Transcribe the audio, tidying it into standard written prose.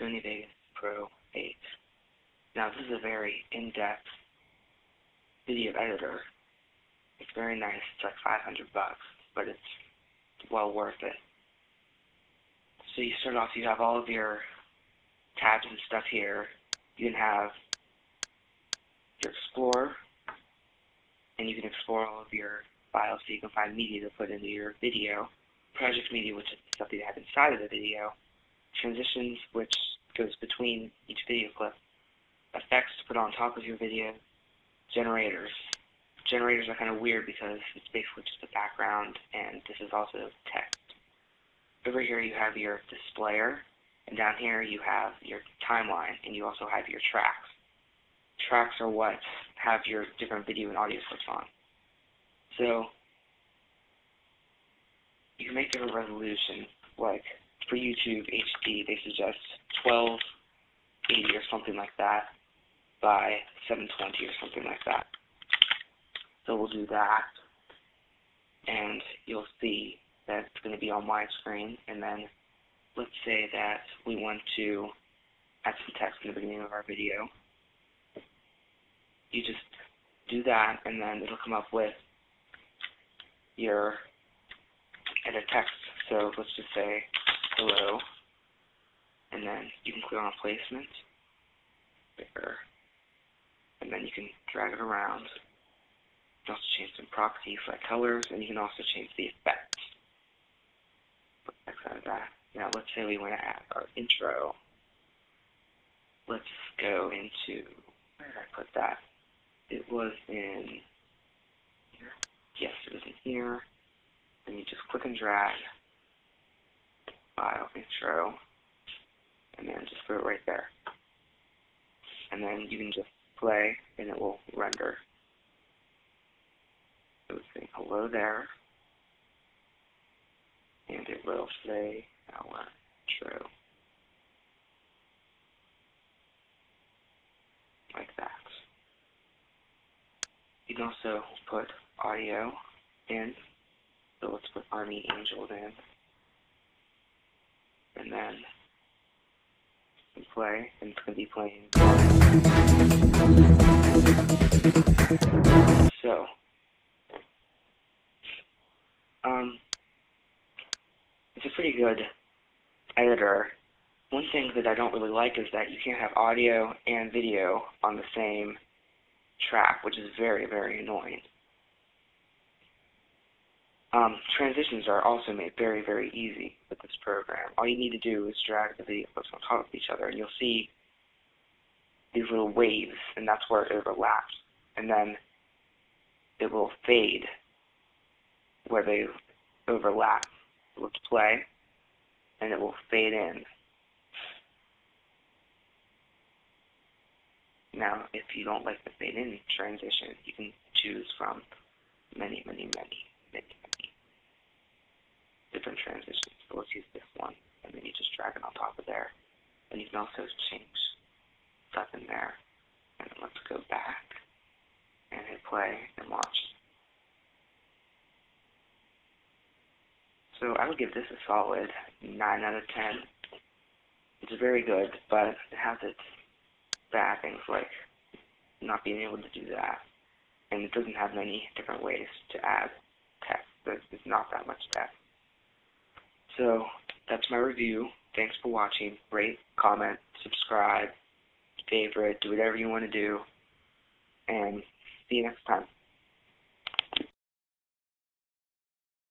Sony Vegas Pro 8. Now this is a very in-depth video editor. It's very nice. It's like $500, but it's well worth it. So you start off, you have all of your tabs and stuff here. You can have your Explorer, and you can explore all of your files so you can find media to put into your video. Project media, which is stuff that you have inside of the video. Transitions, which goes between each video clip. Effects to put on top of your video. Generators. Generators are kind of weird because it's basically just the background, and this is also text. Over here you have your displayer, and down here you have your timeline, and you also have your tracks. Tracks are what have your different video and audio clips on. So you can make different resolution. Like for YouTube HD, they suggest 1280 or something like that by 720 or something like that. So we'll do that, and you'll see that's going to be on widescreen. And then let's say that we want to add some text in the beginning of our video. You just do that, and then it'll come up with your edit text. So let's just say hello, and then you can click on placement there, and then you can drag it around. You can also change some properties like colors, and you can also change the effects. Now let's say we want to add our intro. Let's go into, where did I put that? It was in here. Yes, it was in here. And you just click and drag file intro, and then just put it right there. And then you can just play, and it will render. It will say hello there, and it will say our intro. Like that. You can also put audio in. So let's put Army Angels in. And then we play, and it's going to be playing. So, it's a pretty good editor. One thing that I don't really like is that you can't have audio and video on the same track, which is very, very annoying. Transitions are also made very, very easy with this program. All you need to do is drag the video clips on top of each other, and you'll see these little waves, and that's where it overlaps. And then it will fade where they overlap. Let's play, and it will fade in. Now, if you don't like the fade-in transition, you can choose from many different transitions. So let's use this one, and then you just drag it on top of there. And you can also change stuff in there. And let's go back, and hit play, and watch. So I would give this a solid 9 out of 10. It's very good, but it has its bad things like not being able to do that, and it doesn't have many different ways to add text. There's not that much text. So that's my review. Thanks for watching. Rate, comment, subscribe, favorite, do whatever you want to do, and see you next time.